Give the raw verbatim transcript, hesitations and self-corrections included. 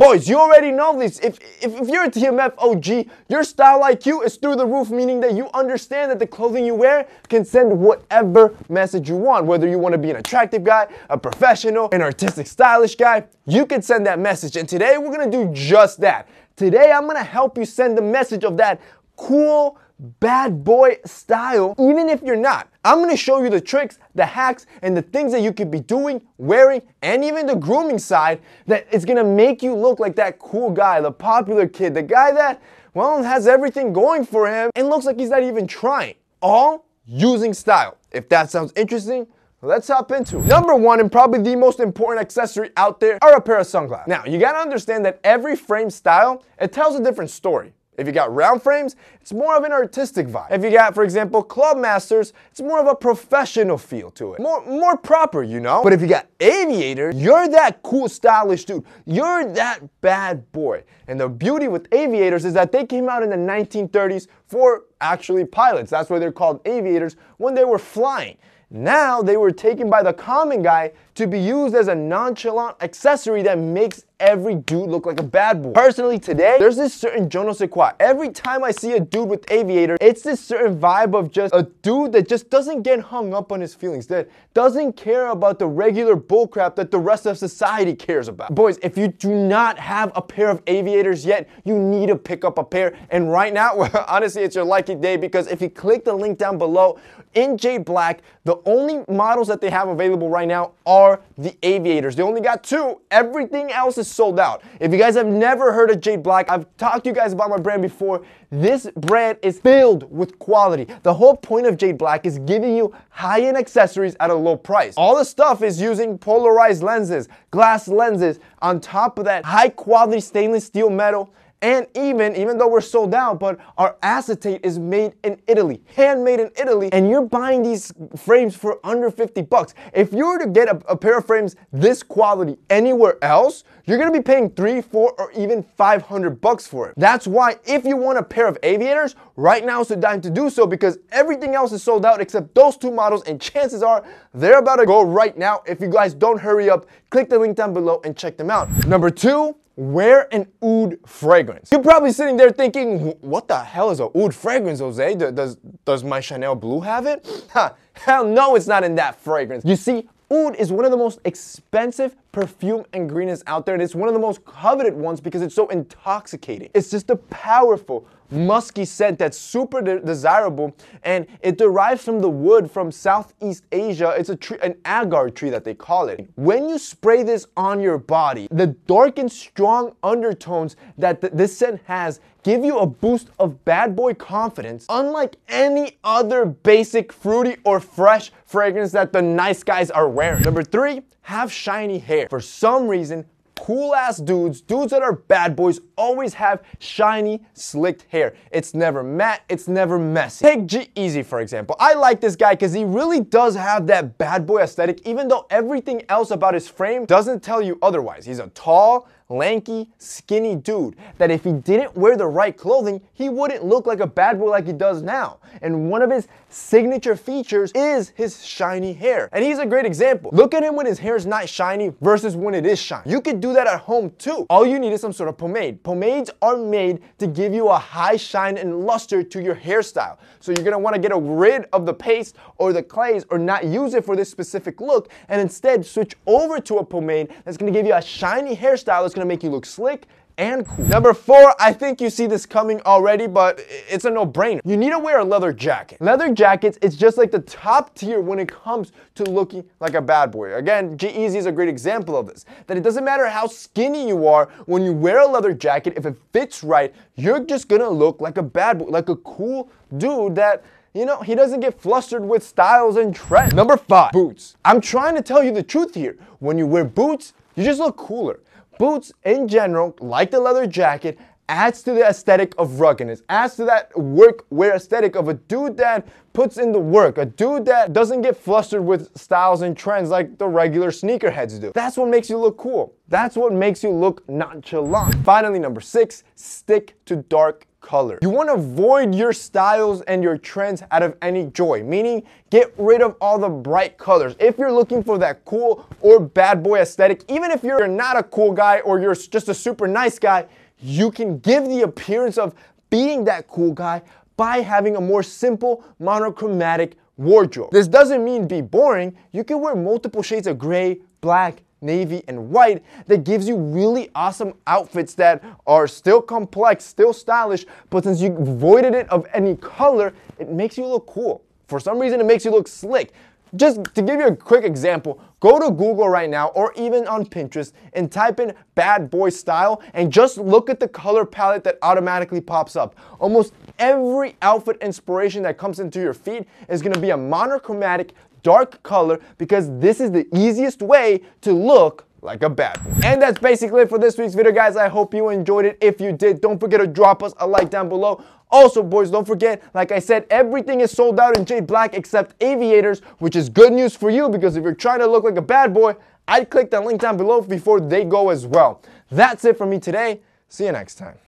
Boys, you already know this. If, if, if you're a T M F O G, your style I Q is through the roof, meaning that you understand that the clothing you wear can send whatever message you want. Whether you want to be an attractive guy, a professional, an artistic, stylish guy, you can send that message. And today we're going to do just that. Today I'm going to help you send the message of that cool, bad boy style, even if you're not. I'm gonna show you the tricks, the hacks, and the things that you could be doing, wearing, and even the grooming side that is gonna make you look like that cool guy, the popular kid, the guy that, well, has everything going for him and looks like he's not even trying. All using style. If that sounds interesting, let's hop into it. Number one, and probably the most important accessory out there, are a pair of sunglasses. Now, you gotta understand that every frame style, it tells a different story. If you got round frames, it's more of an artistic vibe. If you got, for example, Clubmasters, it's more of a professional feel to it. More, more proper, you know? But if you got aviator, you're that cool, stylish dude. You're that bad boy. And the beauty with aviators is that they came out in the nineteen thirties for actually pilots. That's why they're called aviators when they were flying. Now they were taken by the common guy to be used as a nonchalant accessory that makes every dude look like a bad boy. Personally today, there's this certain je ne sais quoi. Every time I see a dude with aviator, it's this certain vibe of just a dude that just doesn't get hung up on his feelings, that doesn't care about the regular bullcrap that the rest of society cares about. Boys, if you do not have a pair of aviators yet, you need to pick up a pair. And right now, well, honestly, it's your lucky day, because if you click the link down below in Jade Black, the only models that they have available right now are the aviators. They only got two. Everything else is sold out. If you guys have never heard of Jade Black, I've talked to you guys about my brand before. This brand is filled with quality. The whole point of Jade Black is giving you high-end accessories at a low price. All the stuff is using polarized lenses, glass lenses, on top of that high-quality stainless steel metal. And even, even though we're sold out, but our acetate is made in Italy, handmade in Italy, and you're buying these frames for under fifty bucks. If you were to get a, a pair of frames this quality anywhere else, you're gonna be paying three, four, or even five hundred bucks for it. That's why if you want a pair of aviators, right now is the time to do so, because everything else is sold out except those two models, and chances are they're about to go right now. If you guys don't hurry up, click the link down below and check them out. Number two, wear an oud fragrance. You're probably sitting there thinking, what the hell is a oud fragrance, Jose? Does, does my Chanel Blue have it? Huh, hell no, it's not in that fragrance. You see, oud is one of the most expensive perfume ingredients out there, and it's one of the most coveted ones because it's so intoxicating. It's just a powerful, musky scent that's super de desirable, and it derives from the wood from Southeast Asia. It's a tree, an agar tree that they call it. When you spray this on your body, the dark and strong undertones that th this scent has give you a boost of bad boy confidence, unlike any other basic fruity or fresh fragrance that the nice guys are wearing. Number three, have shiny hair. For some reason, cool ass dudes, dudes that are bad boys, always have shiny, slicked hair. It's never matte, it's never messy. Take G-Eazy for example. I like this guy because he really does have that bad boy aesthetic, even though everything else about his frame doesn't tell you otherwise. He's a tall, lanky, skinny dude that if he didn't wear the right clothing, he wouldn't look like a bad boy like he does now. And one of his signature features is his shiny hair. And he's a great example. Look at him when his hair's not shiny versus when it is shiny. You could do that at home too. All you need is some sort of pomade. Pomades are made to give you a high shine and luster to your hairstyle. So you're gonna wanna get rid of the paste or the clays or not use it for this specific look, and instead switch over to a pomade that's gonna give you a shiny hairstyle that's gonna to make you look slick and cool. Number four, I think you see this coming already, but it's a no-brainer. You need to wear a leather jacket. Leather jackets, it's just like the top tier when it comes to looking like a bad boy. Again, G-Eazy is a great example of this, that it doesn't matter how skinny you are, when you wear a leather jacket, if it fits right, you're just gonna look like a bad boy, like a cool dude that, you know, he doesn't get flustered with styles and trends. Number five, boots. I'm trying to tell you the truth here. When you wear boots, you just look cooler. Boots in general, like the leather jacket, adds to the aesthetic of ruggedness, adds to that work wear aesthetic of a dude that puts in the work, a dude that doesn't get flustered with styles and trends like the regular sneakerheads do. That's what makes you look cool. That's what makes you look nonchalant. Finally, number six, stick to dark color. You want to avoid your styles and your trends out of any joy, meaning get rid of all the bright colors. If you're looking for that cool or bad boy aesthetic, even if you're not a cool guy or you're just a super nice guy, you can give the appearance of being that cool guy by having a more simple, monochromatic wardrobe. This doesn't mean be boring. You can wear multiple shades of gray, black, navy, and white that gives you really awesome outfits that are still complex, still stylish, but since you avoided it of any color, it makes you look cool. For some reason, it makes you look slick. Just to give you a quick example, go to Google right now or even on Pinterest and type in bad boy style and just look at the color palette that automatically pops up. Almost every outfit inspiration that comes into your feed is gonna be a monochromatic dark color because this is the easiest way to look like a bad boy. And that's basically it for this week's video, guys. I hope you enjoyed it. If you did, don't forget to drop us a like down below. Also, boys, don't forget, like I said, everything is sold out in Jade Black except aviators, which is good news for you because if you're trying to look like a bad boy, I'd click that link down below before they go as well. That's it for me today. See you next time.